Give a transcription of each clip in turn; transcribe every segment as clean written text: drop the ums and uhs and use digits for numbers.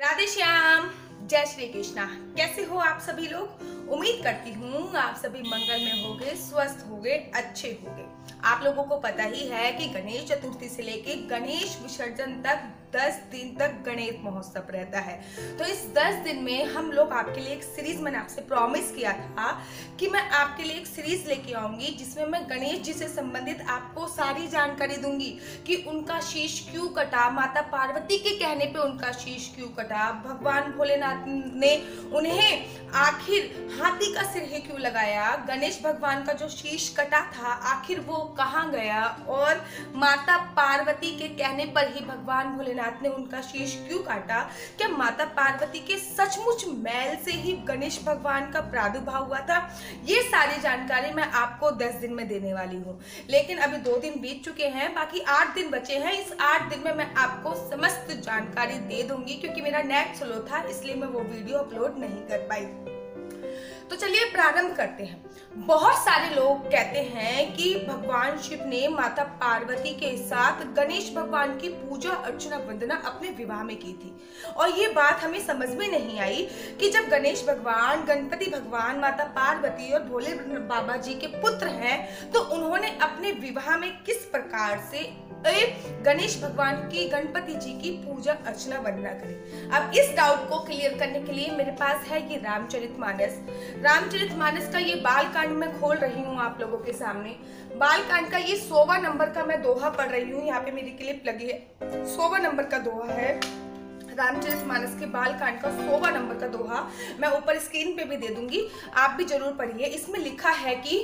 राधेश्याम, जय श्री कृष्णा। कैसे हो आप सभी लोग? उम्मीद करती हूँ आप सभी मंगल में होगे, स्वस्थ होगे, अच्छे होगे। आप लोगों को पता ही है कि गणेश चतुर्थी से लेके गणेश विसर्जन तक 10 दिन तक गणेश महोत्सव रहता है। तो इस 10 दिन में हम लोग आपके लिए एक सीरीज, मैंने आपसे प्रॉमिस किया था कि मैं आपके लिए एक सीरीज लेके आऊंगी जिसमें मैं गणेश जी से संबंधित आपको सारी जानकारी दूंगी कि उनका शीश क्यों कटा, माता पार्वती के कहने पे उनका शीश क्यों कटा, भगवान भोलेनाथ ने उन्हें आखिर हाथी का सिर ही क्यों लगाया, गणेश भगवान का जो शीश कटा था आखिर वो कहाँ गया, और माता पार्वती के कहने पर ही भगवान भोलेनाथ ने उनका शीश क्यों काटा, क्या माता पार्वती के सचमुच मैल से ही गणेश भगवान का प्रादुर्भाव हुआ था। ये सारी जानकारी मैं आपको 10 दिन में देने वाली हूँ, लेकिन अभी 2 दिन बीत चुके हैं, बाकी 8 दिन बचे हैं। इस 8 दिन में मैं आपको समस्त जानकारी दे दूंगी, क्योंकि मेरा नेट स्लो था इसलिए मैं वो वीडियो अपलोड नहीं कर पाई। तो चलिए प्रारंभ करते हैं। बहुत सारे लोग कहते हैं कि भगवान शिव ने माता पार्वती के साथ गणेश भगवान की पूजा अर्चना वंदना अपने विवाह में की थी, और ये बात हमें समझ में नहीं आई कि जब गणेश भगवान, गणपति भगवान, माता पार्वती और भोले बाबा जी के पुत्र हैं, तो उन्होंने अपने विवाह में किस प्रकार से गणेश भगवान की, गणपति जी की पूजा अर्चना वंदना करें। अब इस डाउट को क्लियर करने के लिए मेरे पास है ये रामचरितमानस। रामचरितमानस का ये बालकांड मैं खोल रही हूँ आप लोगों के सामने। बालकांड का ये 100वां नंबर का मैं दोहा पढ़ रही हूँ, यहाँ पे मेरी क्लिप लगी है। 100वां नंबर का दोहा है रामचरितमानस के बालकांड का 100वां नंबर का दोहा। मैं ऊपर स्क्रीन पे भी दे दूंगी, आप भी जरूर पढ़िए। इसमें लिखा है कि,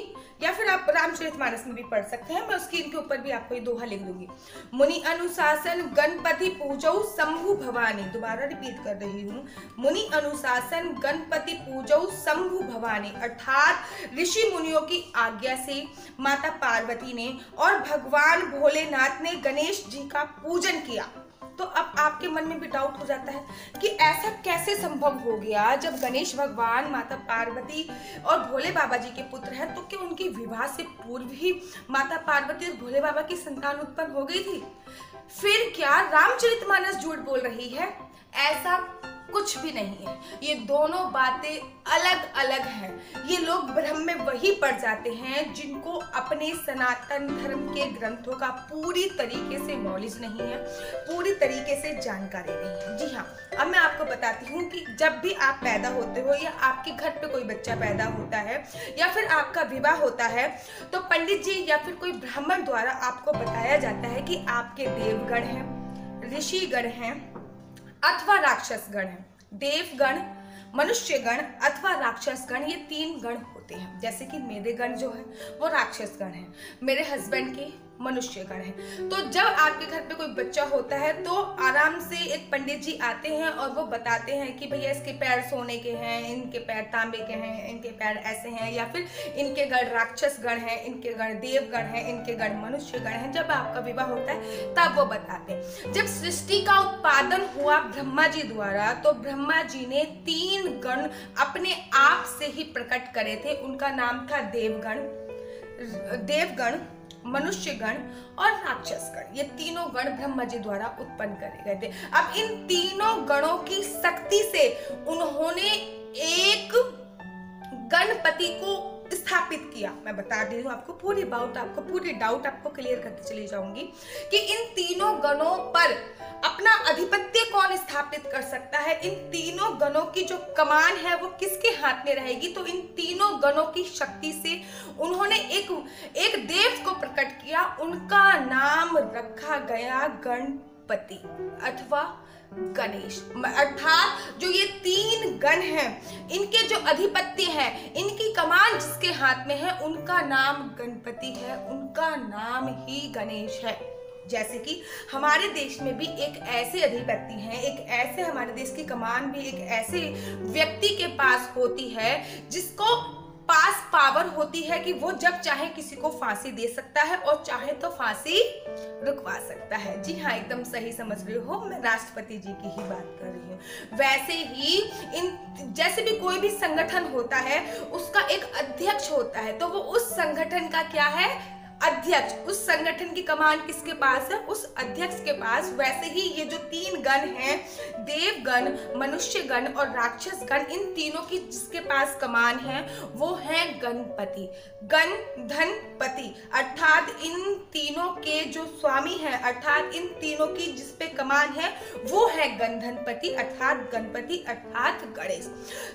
या फिर आप रामचरितमानस में भी पढ़ सकते हैं, मैं स्क्रीन के ऊपर भी आपको ये दोहा लिख दूंगी। मुनि अनुशासन गणपति पूजौ शंभु भवानी। दोबारा रिपीट कर रही हूँ, मुनि अनुशासन गणपति पूजौ शंभु भवानी। अर्थात ऋषि मुनियों की आज्ञा से माता पार्वती ने और भगवान भोलेनाथ ने गणेश जी का पूजन किया। तो अब आपके मन में भी डाउट हो जाता है कि ऐसा कैसे संभव हो गया, जब गणेश भगवान माता पार्वती और भोले बाबा जी के पुत्र हैं, तो क्या उनकी विवाह से पूर्व ही माता पार्वती और भोले बाबा की संतान उत्पन्न हो गई थी? फिर क्या रामचरितमानस झूठ बोल रही है? ऐसा कुछ भी नहीं है। ये दोनों बातें अलग अलग हैं। ये लोग ब्रह्म में वही पड़ जाते हैं जिनको अपने सनातन धर्म के ग्रंथों का पूरी तरीके से नॉलेज नहीं है, पूरी तरीके से जानकारी नहीं है। जी हाँ, अब मैं आपको बताती हूँ कि जब भी आप पैदा होते हो या आपके घर पे कोई बच्चा पैदा होता है या फिर आपका विवाह होता है, तो पंडित जी या फिर कोई ब्राह्मण द्वारा आपको बताया जाता है कि आपके देवगण हैं, ऋषिगण हैं अथवा राक्षसगण है। देवगण, मनुष्यगण अथवा राक्षसगण, ये 3 गण होते हैं। जैसे कि मेरे गण जो है वो राक्षसगण है, मेरे हस्बैंड के मनुष्यगण है। तो जब आपके घर पे कोई बच्चा होता है तो आराम से एक पंडित जी आते हैं और वो बताते हैं कि भैया इसके पैर सोने के हैं, इनके पैर तांबे के हैं, इनके पैर ऐसे हैं, या फिर इनके गण राक्षसगण हैं, इनके गण देवगण हैं, इनके गण मनुष्यगण हैं। जब आपका विवाह होता है तब वो बताते हैं। जब सृष्टि का उत्पादन हुआ ब्रह्मा जी द्वारा, तो ब्रह्मा जी ने 3 गण अपने आप से ही प्रकट करे थे। उनका नाम था देवगण, देवगण, मनुष्यगण और राक्षसगण। ये तीनों गण ब्रह्मा जी द्वारा उत्पन्न करे गए थे। अब इन तीनों गणों की शक्ति से उन्होंने एक गणपति को स्थापित किया। मैं बता दे रही हूँ आपको, पूरी डाउट आपको क्लियर करके चली जाऊंगी कि इन तीनों गणों पर अपना आधिपत्य कौन स्थापित कर सकता है, इन तीनों गणों की जो कमान है वो किसके हाथ में रहेगी। तो इन तीनों गणों की शक्ति से उन्होंने एक देव को प्रकट किया। उनका नाम रखा गया गणपति अथवा गणेश। अर्थात जो ये 3 गण हैं, इनके जो अधिपत्य हैं, इनकी कमान जिसके हाथ में है, उनका नाम गणपति है, उनका नाम ही गणेश है। जैसे कि हमारे देश में भी एक ऐसे अधिपति हैं, एक ऐसे हमारे देश की कमान भी एक ऐसे व्यक्ति के पास होती है जिसको पास पावर होती है कि वो जब चाहे किसी को फांसी दे सकता है और चाहे तो फांसी रुकवा सकता है। जी हाँ, एकदम सही समझ रहे हो, मैं राष्ट्रपति जी की ही बात कर रही हूँ। वैसे ही जैसे भी कोई भी संगठन होता है उसका एक अध्यक्ष होता है, तो वो उस संगठन का क्या है, अध्यक्ष, उस संगठन की कमान किसके पास है? उस अध्यक्ष के पास। वैसे ही ये जो तीन गण हैं, देवगण, मनुष्यगण और राक्षस गण, इन तीनों की जिसके पास कमान है वो है गणपति, गणधनपति। अर्थात इन तीनों के जो स्वामी हैं, अर्थात इन तीनों की जिसपे कमान है वो है गणधनपति अर्थात गणपति अर्थात गणेश।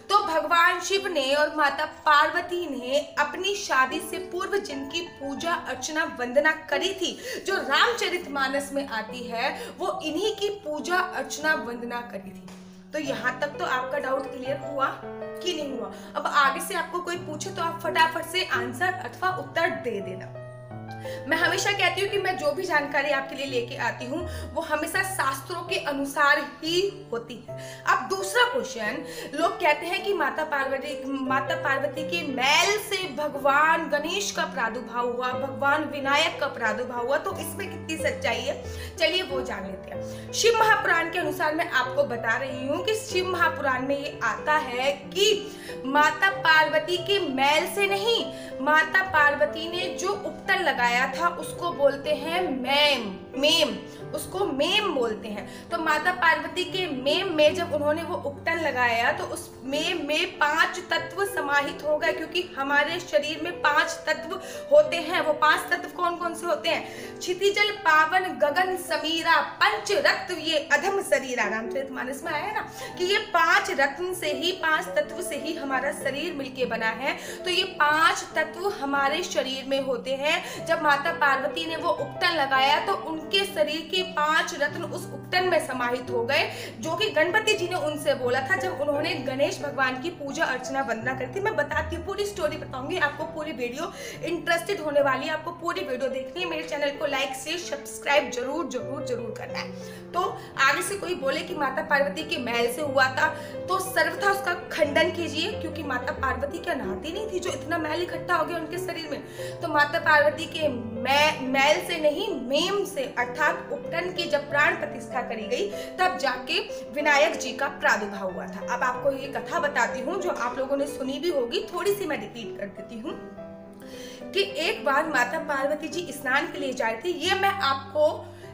तो भगवान शिव ने और माता पार्वती ने अपनी शादी से पूर्व जिनकी पूजा अर्चना वंदना करी थी, जो रामचरितमानस में आती है, वो इन्हीं की पूजा अर्चना वंदना करी थी। तो यहाँ तक तो आपका डाउट क्लियर हुआ कि नहीं हुआ? अब आगे से आपको कोई पूछे तो आप फटाफट से आंसर अथवा उत्तर दे देना। मैं हमेशा कहती हूँ कि मैं जो भी जानकारी आपके लिए लेके आती हूँ वो हमेशा शास्त्रों के अनुसार ही होती है। अब दूसरा क्वेश्चन, लोग कहते हैं कि माता पार्वती के मैल से भगवान गणेश का प्रादुर्भाव हुआ, भगवान विनायक का प्रादुर्भाव हुआ, तो इसमें कितनी सच्चाई है? चलिए वो जान लेते हैं। शिव महापुराण के अनुसार मैं आपको बता रही हूँ कि शिव महापुराण में ये आता है कि माता पार्वती के मैल से नहीं, माता पार्वती ने जो उपतर लगाया था उसको बोलते हैं मेम, उसको मेम बोलते हैं। तो माता पार्वती के मेम में जब उन्होंने वो उपटन लगाया तो उस मेम में 5 तत्व समाहित हो गए, क्योंकि हमारे शरीर में 5 तत्व होते हैं। वो 5 तत्व कौन कौन से होते हैं? क्षितिजल, पावन, गगन, समीरा, पंच रत्न, ये अधम शरीरा। रामचरितमानस में आया है ना कि ये 5 रत्न से ही, 5 तत्व से ही हमारा शरीर मिलके बना है। तो ये 5 तत्व हमारे शरीर में होते हैं। जब माता पार्वती ने वो उपटन लगाया तो उनके शरीर के 5 रत्न उस उपटन में समाहित हो गए, जो कि गणपति जी ने उनसे बोला था जब उन्होंने गणेश भगवान की पूजा अर्चना वंदना करी थी। मैं बताती हूँ, पूरी स्टोरी बताऊंगी आपको, पूरी वीडियो इंटरेस्टेड होने वाली है, आपको पूरी वीडियो देखनी है। मेरे चैनल को लाइक से सब्सक्राइब जरूर जरूर जरूर करना है। तो आगे से कोई बोले कि माता पार्वती के महल से हुआ था तो सर्वथा उसका खंडन कीजिए, क्योंकि माता पार्वती क्या नहाती नहीं थी जो इतना मैल इकट्ठा हो गया उनके शरीर में? तो माता पार्वती के मैल से नहीं, मेम से, अर्थात उपटन की जब प्राण प्रतिष्ठा करी गई तब जाके विनायक जी का प्रादुर्भाव हुआ था। अब आपको ये कथा बताती हूँ जो आप लोगों ने सुनी भी होगी, थोड़ी सी मैं रिपीट कर देती हूँ कि एक बार माता पार्वती जी स्नान के लिए जा रही थी। ये मैं आपको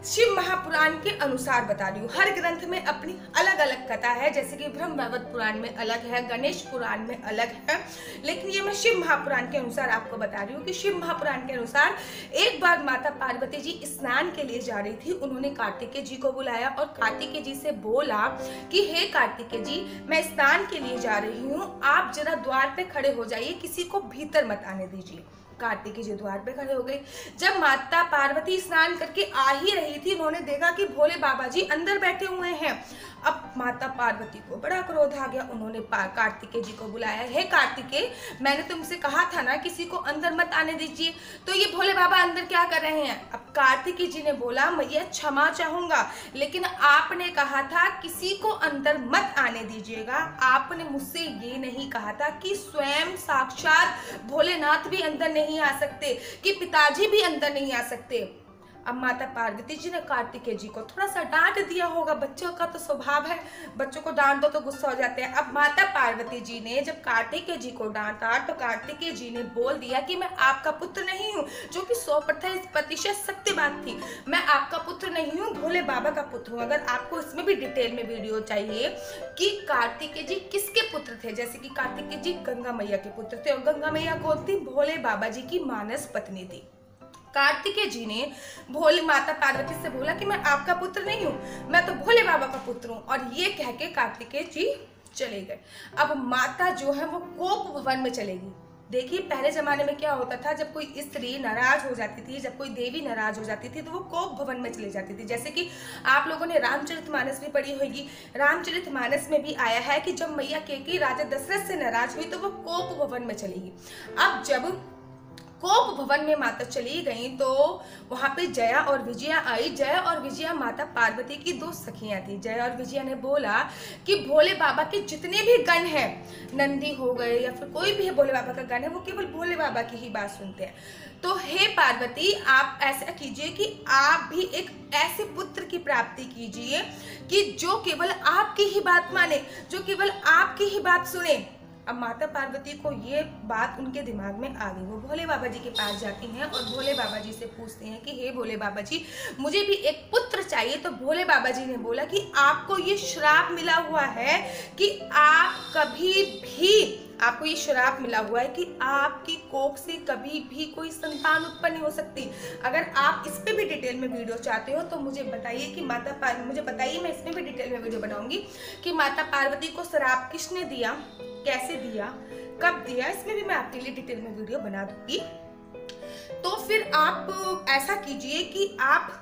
शिव महापुराण के अनुसार बता रही हूँ। हर ग्रंथ में अपनी अलग अलग कथा है, जैसे कि ब्रह्मवैवत पुराण में अलग है, गणेश पुराण में अलग है, लेकिन ये मैं शिव महापुराण के अनुसार आपको बता रही हूँ कि शिव महापुराण के अनुसार एक बार माता पार्वती जी स्नान के लिए जा रही थी। उन्होंने कार्तिकेय जी को बुलाया और कार्तिकेय जी से बोला कि हे कार्तिकेय जी, मैं स्नान के लिए जा रही हूँ, आप जरा द्वार पे खड़े हो जाइए, किसी को भीतर मत आने दीजिए। कार्तिकेय जी द्वार पे खड़े हो गए। जब माता पार्वती स्नान करके आ ही रही थी, उन्होंने देखा कि भोले बाबा जी अंदर बैठे हुए हैं। अब माता पार्वती को बड़ा क्रोध आ गया। उन्होंने कार्तिकेय जी को बुलाया, हे कार्तिकेय, मैंने तुमसे कहा था ना किसी को अंदर मत आने दीजिए, तो ये भोले बाबा अंदर क्या कर रहे हैं? अब कार्तिकेय जी ने बोला, मैं ये क्षमा चाहूंगा, लेकिन आपने कहा था किसी को अंदर मत आने दीजिएगा, आपने मुझसे ये नहीं कहा था कि स्वयं साक्षात भोलेनाथ भी अंदर नहीं आ सकते, कि पिताजी भी अंदर नहीं आ सकते। अब माता पार्वती जी ने कार्तिकेय जी को थोड़ा सा डांट दिया होगा, बच्चों का तो स्वभाव है, बच्चों को डांट दो तो गुस्सा हो जाते हैं। अब माता पार्वती जी ने जब कार्तिकेय जी को डांटा तो कार्तिकेय जी ने बोल दिया कि मैं आपका पुत्र नहीं हूँ, जो कि 100% सत्य बात थी। मैं आपका पुत्र नहीं हूँ, भोले बाबा का पुत्र हूँ। अगर आपको इसमें भी डिटेल में वीडियो चाहिए कि कार्तिकेय जी किसके पुत्र थे, जैसे कि कार्तिकेय जी गंगा मैया के पुत्र थे, और गंगा मैया कौन थी? भोले बाबा जी की मानस पत्नी थी। कार्तिकेय जी ने भोले माता पार्वती से बोला कि मैं आपका पुत्र नहीं हूँ, मैं तो भोले बाबा का पुत्र हूँ, और ये कह के कार्तिकेय जी चले गए। अब माता जो है वो कोप भवन में चलेगी। देखिए, पहले जमाने में क्या होता था, जब कोई स्त्री नाराज हो जाती थी, जब कोई देवी नाराज हो जाती थी, तो वो कोप भवन में चली जाती थी। जैसे कि आप लोगों ने रामचरितमानस भी पढ़ी होगी। रामचरितमानस में भी आया है कि जब मैया कैकेयी राजा दशरथ से नाराज हुई तो वो कोप भवन में चलेगी। अब जब कोप भवन में माता चली गई तो वहाँ पे जया और विजया आई। जया और विजया माता पार्वती की 2 सखियाँ थी। जया और विजया ने बोला कि भोले बाबा के जितने भी गण हैं, नंदी हो गए या फिर कोई भी भोले बाबा का गण है, वो केवल भोले बाबा की ही बात सुनते हैं। तो हे पार्वती, आप ऐसा कीजिए कि आप भी एक ऐसे पुत्र की प्राप्ति कीजिए कि जो केवल आपकी ही बात माने, जो केवल आपकी ही बात सुने। अब माता पार्वती को ये बात उनके दिमाग में आ गई। वो भोले बाबा जी के पास जाती हैं और भोले बाबा जी से पूछते हैं कि हे भोले बाबा जी, मुझे भी एक पुत्र चाहिए। तो भोले बाबा जी ने बोला कि आपको ये श्राप मिला हुआ है कि आप कभी भी, आपको ये श्राप मिला हुआ है कि आपकी कोख से कभी भी कोई संतान उत्पन्न नहीं हो सकती। अगर आप इस पे भी डिटेल में वीडियो चाहते हो तो मुझे बताइए कि मुझे बताइए, मैं इसमें भी डिटेल में वीडियो बनाऊंगी कि माता पार्वती को श्राप किसने दिया, कैसे दिया, कब दिया, इसमें भी मैं आपके लिए डिटेल में वीडियो बना दूंगी। तो फिर आप ऐसा कीजिए कि आप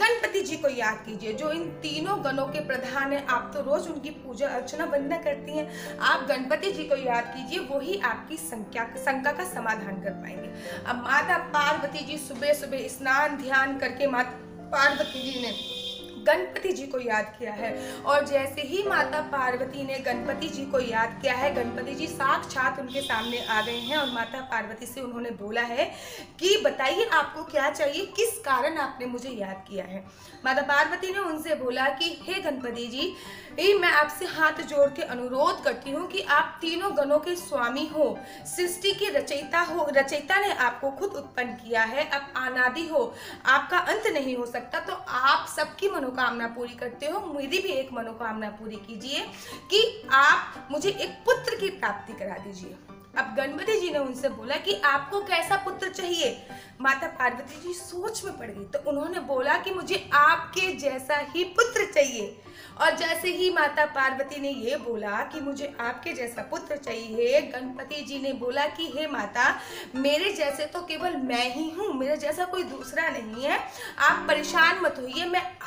गणपति जी को याद कीजिए जो इन तीनों गणों के प्रधान हैं। आप तो रोज उनकी पूजा अर्चना वंदना करती हैं, आप गणपति जी को याद कीजिए, वही आपकी शंका का समाधान कर पाएंगे। अब माता पार्वती जी सुबह सुबह स्नान ध्यान करके माता पार्वती जी ने गणपति जी को याद किया है, और जैसे ही माता पार्वती ने गणपति जी को याद किया है, गणपति जी साक्षात उनके सामने आ गए हैं और माता पार्वती से उन्होंने बोला है कि बताइए आपको क्या चाहिए, किस कारण आपने मुझे याद किया है। माता पार्वती ने उनसे बोला कि हे गणपति जी, मैं आपसे हाथ जोड़ के अनुरोध करती हूँ कि आप तीनों गणों के स्वामी हो, सृष्टि के रचयिता हो, रचयिता ने आपको खुद उत्पन्न किया है, आप अनादि हो, आपका अंत नहीं हो सकता, तो आप सबकी मनोकामना पूरी करते हो, मेरी भी एक मनोकामना पूरी कीजिए कि आप मुझे एक पुत्र की प्राप्ति करा दीजिए। अब गणपति जी ने उनसे बोला कि आपको कैसा पुत्र चाहिए। माता पार्वती जी सोच में पड़ गई, तो उन्होंने बोला कि मुझे आपके जैसा ही पुत्र चाहिए। और जैसे ही माता पार्वती ने ये बोला कि मुझे आपके जैसा पुत्र चाहिए, गणपति जी ने बोला कि हे माता, मेरे जैसे तो केवल मैं ही हूँ, मेरे जैसा कोई दूसरा नहीं है, आप परेशान मत होइए,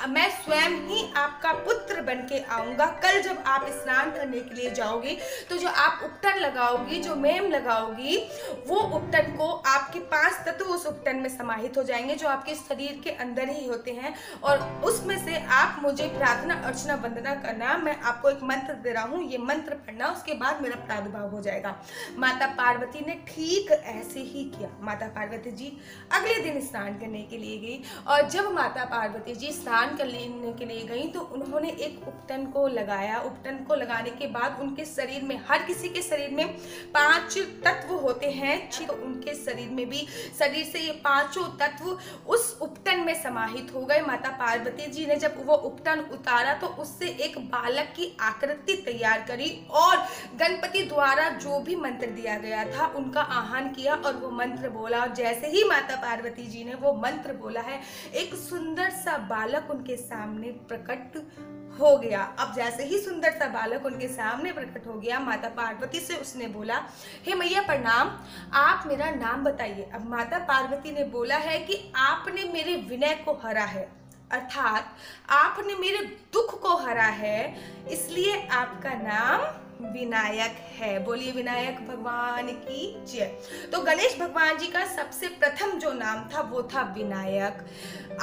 मैं स्वयं ही आपका पुत्र बन के आऊँगा। कल जब आप स्नान करने के लिए जाओगी तो जो आप उपटन लगाओगी, जो मेम लगाओगी, वो उपटन को आपके पांच तत्व उस उपटन में समाहित हो जाएंगे जो आपके शरीर के अंदर ही होते हैं, और उसमें से आप मुझे प्रार्थना अर्चना वंदना करना, मैं आपको एक मंत्र दे रहा हूँ, ये मंत्र पढ़ना, उसके बाद मेरा प्रादुर्भाव हो जाएगा। माता पार्वती ने ठीक ऐसे ही किया। माता पार्वती जी अगले दिन स्नान करने के लिए गई, और जब माता पार्वती जी स्नान करने के लिए गई तो उन्होंने एक उपटन को लगाया। उपटन को लगाने के बाद उनके शरीर में, हर किसी के शरीर में पांच तत्व होते हैं, तो उनके शरीर में भी, शरीर से ये पांचों तत्व उस उपटन में समाहित हो गए। माता पार्वती जी ने जब वो उपटन उतारा तो उससे एक बालक की आकृति तैयार करी, और गणपति द्वारा जो भी मंत्र दिया गया था उनका आह्वान किया और वो मंत्र बोला, और जैसे ही माता पार्वती जी ने वो मंत्र बोला है, एक सुंदर सा बालक उनके सामने प्रकट हो गया। अब जैसे ही सुंदर सा बालक उनके सामने प्रकट हो गया, माता पार्वती से उसने बोला, हे मैया प्रणाम, आप मेरा नाम बताइए। अब माता पार्वती ने बोला है कि आपने मेरे विनय को हरा है, अर्थात आपने मेरे दुख को हरा है, इसलिए आपका नाम विनायक है। बोलिए विनायक भगवान की जय। तो गणेश भगवान जी का सबसे प्रथम जो नाम था वो था विनायक।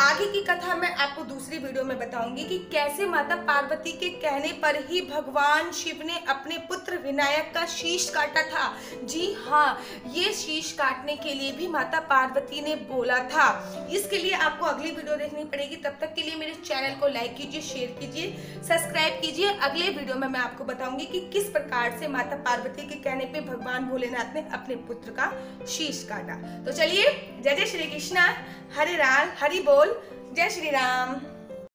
आगे की कथा मैं आपको दूसरी वीडियो में बताऊंगी कि कैसे माता पार्वती के कहने पर ही भगवान शिव ने अपने पुत्र विनायक का शीश काटा था। जी हाँ, ये शीश काटने के लिए भी माता पार्वती ने बोला था। इसके लिए आपको अगली वीडियो देखनी पड़ेगी। तब तक के लिए मेरे चैनल को लाइक कीजिए, शेयर कीजिए, सब्सक्राइब कीजिए। अगले वीडियो में मैं आपको बताऊंगी कि किस प्रकार से माता पार्वती के कहने पर भगवान भोलेनाथ ने अपने पुत्र का शीश काटा। तो चलिए, जय जय श्री कृष्णा, हरे राम, हरि बोल, जय श्री राम।